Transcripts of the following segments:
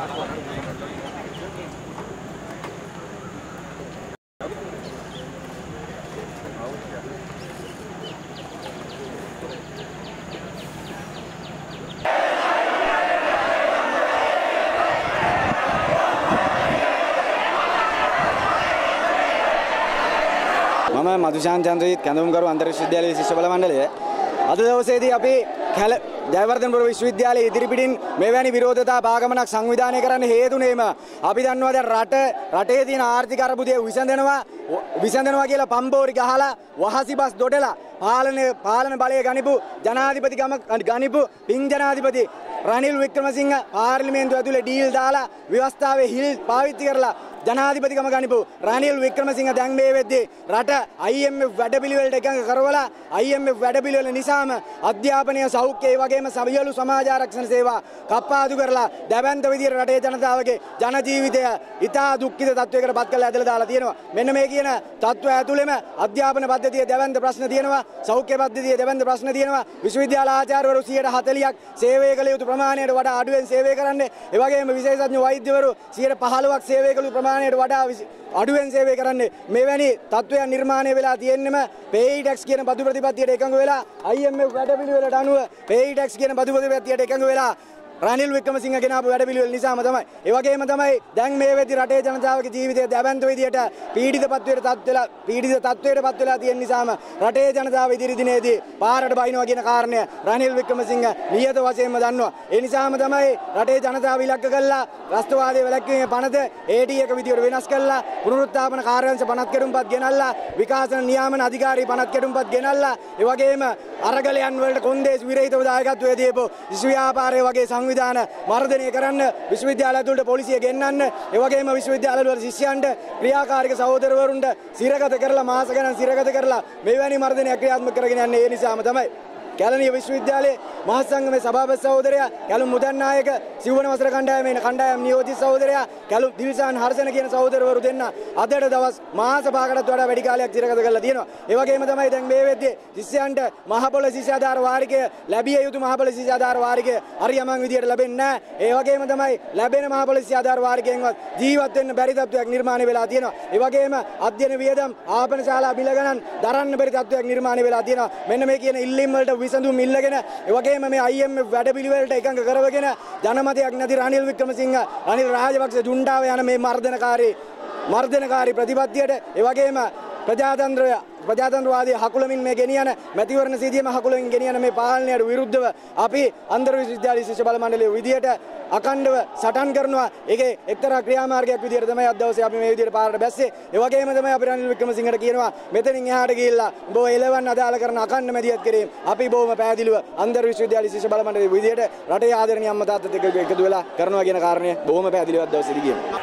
ماما مادوشان جانري كندوم كارو عندري شديالي سيشبلا مندليه. هذا هو سيدي أبي خل جايبردن برو شديالي يدري بدين مباني بيرودة باعمنا سانغويدانة كران هيدو نيما. أبي دانوا ده راتة دين آرتي كاربوديه ويسندنوا كيلا بامبوري كهلا وحاسي باس دودلا حالن بالي غانيبو جناهدي بدي كامك غانيبو بين جناهدي بدي رانيل ويكترماسينغا بارلمنتو أدوله ديل دالا ويوستا وهيل باويتي كرلا ජනාධිපති කම ගනිපු රනිල් වික්‍රමසිංහ දැන් මේ වෙද්දී රට IMF වැඩපිළිවෙලට එකඟ කරවලා IMF වැඩපිළිවෙල නිසාම අධ්‍යාපනය සෞඛ්‍ය ඒ වගේම සමියලු සමාජ ආරක්ෂණ සේවා කප්පාදු කරලා දැවැන්ත විදියට රටේ ජනතාවගේ ජන ජීවිතය ඉතා දුක්ඛිත තත්වයකට පත් කරලා ඇදලා දාලා තියෙනවා. මෙන්න මේ කියන තත්ත්වය ඇතුළෙම අධ්‍යාපන පද්ධතිය දැවැන්ත ප්‍රශ්න තියෙනවා, සෞඛ්‍ය පද්ධතිය දැවැන්ත ප්‍රශ්න තියෙනවා, විශ්වවිද්‍යාල ආචාර්යවරු 140ක් සේවය කළ යුතු ප්‍රමාණයට වඩා අඩුවෙන් සේවය කරන්නේ, ඒ වගේම විශේෂඥ වෛද්‍යවරු 15ක් සේවය කළ යුතු වඩා අඩුවෙන් සේවය කරන්නේ. මෙවැනි තත්ත්වයන් නිර්මාණය වෙලා තියෙන්නෙම pay tax කියන බදු ප්‍රතිපත්තියට එකඟ වෙලා IMF වැඩපිළිවෙලට අනුව pay tax කියන බදු ප්‍රතිපත්තියට එකඟ වෙලා රනිල් වික්‍රමසිංහ ගෙනාපු වැඩපිළිවෙල නිසාම තමයි. ඒ වගේම තමයි දැන් මේ වෙද්දී රටේ ජනතාවගේ ජීවිතය දැවැන්ත විදියට පීඩිත තත්ත්වයට පත් වෙලා තියෙන නිසාම රටේ ජනතාව ඉදිරි දිනේදී පාරට බහිනවා කියන කාරණය රනිල් වික්‍රමසිංහ නියත වශයෙන්ම දන්නවා. ඒ නිසාම තමයි රටේ ජනතාව ඉලක්ක කරලා රස්තවාදී වැළැක්වීමේ පනත AD එක විදියට වෙනස් කරලා පුනරුත්ථාපන කාර්යංශ පනත් කෙටුම්පත් ගෙනල්ලා විකාශන නියාමන අධිකාරී පනත් කෙටුම්පත් ගෙනල්ලා ඒ වගේම අරගලයන් වලට කොන්දේසි විරහිතව දායකත්වය දීපෝ විශ්ව ව්‍යාපාරය වගේ විධාන මර්ධනය කරන්න, විශ්වවිද්‍යාල ඇතුළට පොලිසිය ගෙන්නන්න, ඒ වගේම විශ්වවිද්‍යාල වල ශිෂ්‍යයන්ට ක්‍රියාකාරක සහෝදරවරුන්ට සිරගත කරලා මාස ගණන් සිරගත කරලා මෙවැනි මර්ධනය ක්‍රියාත්මක කරගෙන යන්නේ. ඒ නිසාම තමයි කැලණිය විශ්වවිද්‍යාලයේ මහාසංගමේ සභාපති සහෝදරයා කැලුම් මුදන්නායක, සිවුවන වසර කණ්ඩායම නියෝජිත සහෝදරයා කැලුම් දිවිසාන් හර්ෂණ කියන සහෝදරවරු දෙන්න අදට දවස් මාස 5කටත් වඩා වැඩි කාලයක් සිරගත කරලා තියෙනවා. ඒ වගේම තමයි දැන් මේ වෙද්දී ශිෂ්‍යයන්ට මහපොළ ශිෂ්‍යාධාර වාරිකය ලැබිය යුතු මහපොළ ශිෂ්‍යාධාර වාරිකය හරියමං විදියට ලැබෙන්නේ නැහැ. ඒ වගේම තමයි ලැබෙන මහපොළ ශිෂ්‍යාධාර වාරිකයෙන්වත් ජීවත් වෙන්න බැරි තත්ත්වයක් නිර්මාණය වෙලා තියෙනවා. ඒ වගේම අධ්‍යයන වියදම් ආපන ශාලා බිල ගණන් දරන්න බැරි තත්ත්වයක් නිර්මාණය වෙලා තියෙනවා. මෙන්න මේ කියන ඉල්ලීම් වලට විසඳුම් ඉල්ලගෙන ඒ වගේම මේ IMF වැඩපිළිවෙලට එකඟ කරවගෙන ජනමතයක් නැති රනිල් වික්‍රමසිංහ, අනිල් රාජපක්ෂ ජුන්ටාව යන මේ මර්ධනකාරී ප්‍රතිපත්තියට ඒ වගේම ප්‍රජාතන්ත්‍රවාදී හකුලමින් මේ ගෙනියන මැතිවරණ සීතියම හකුලමින් ගෙනියන මේ පාලනයට විරුද්ධව අපි අන්තර් විශ්වවිද්‍යාල ශිෂ්‍ය බල මණ්ඩලයේ විදියට අකණ්ඩව සටන් කරනවා. ඒකේ එක්තරා ක්‍රියාමාර්ගයක් විදියට තමයි අද දවසේ අපි මේ විදියට පාරට බැස්සේ. ඒ වගේම තමයි අපි රනිල් වික්‍රමසිංහට කියනවා මෙතනින් එහාට ගිහිල්ලා උඹ එලවන්න අදාළ කරන අකණ්ඩ මැදිහත් කිරීම අපි බොහොම පෑදිලිව අන්තර් විශ්වවිද්‍යාල ශිෂ්‍ය බල මණ්ඩලයේ විදියට රටේ ආදරණීය අම්මා තාත්තත් එක්ක එකතු වෙලා කරනවා කියන කාරණය බොහොම පෑදිලිව අද දවසේදී කියනවා.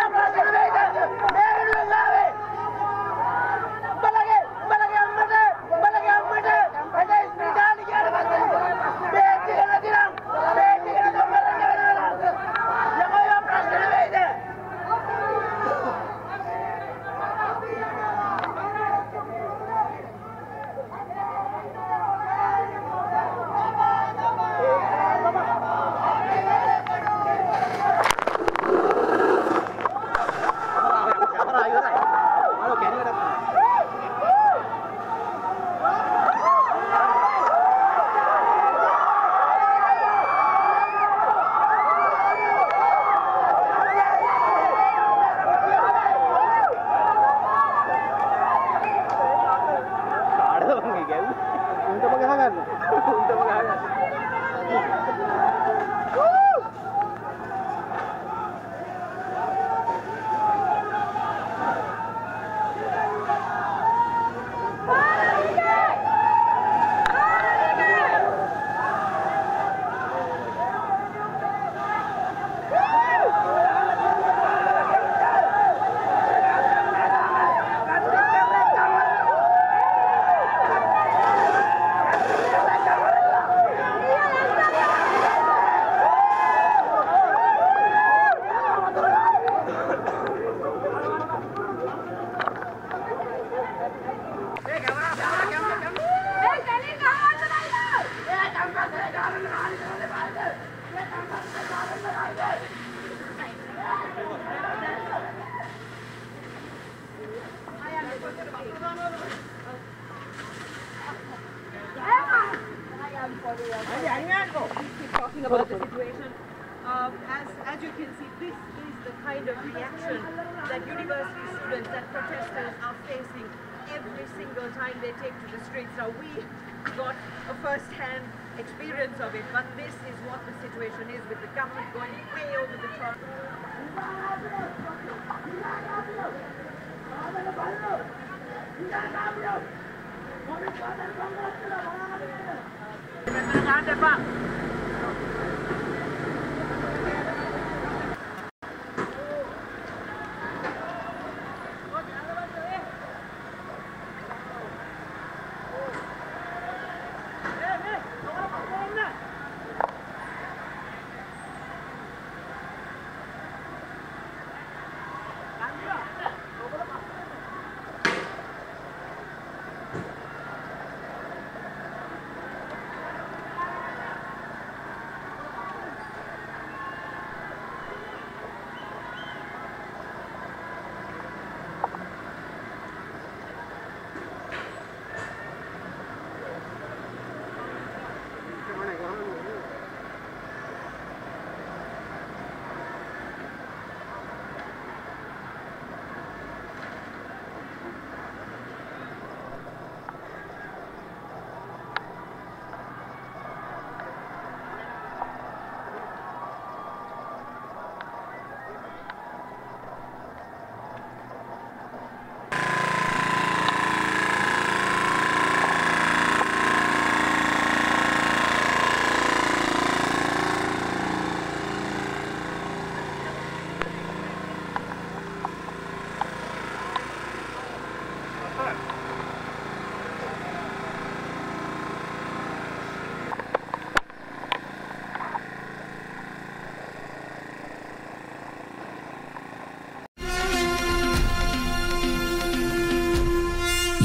About the situation. As you can see, this is the kind of reaction that university students and protesters are facing every single time they take to the streets. Now we got a first-hand experience of it, but this is what the situation is with the government going way over the top.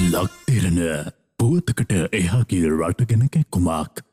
لك تيرنا بوتكتا إيها كي راتكنك كماك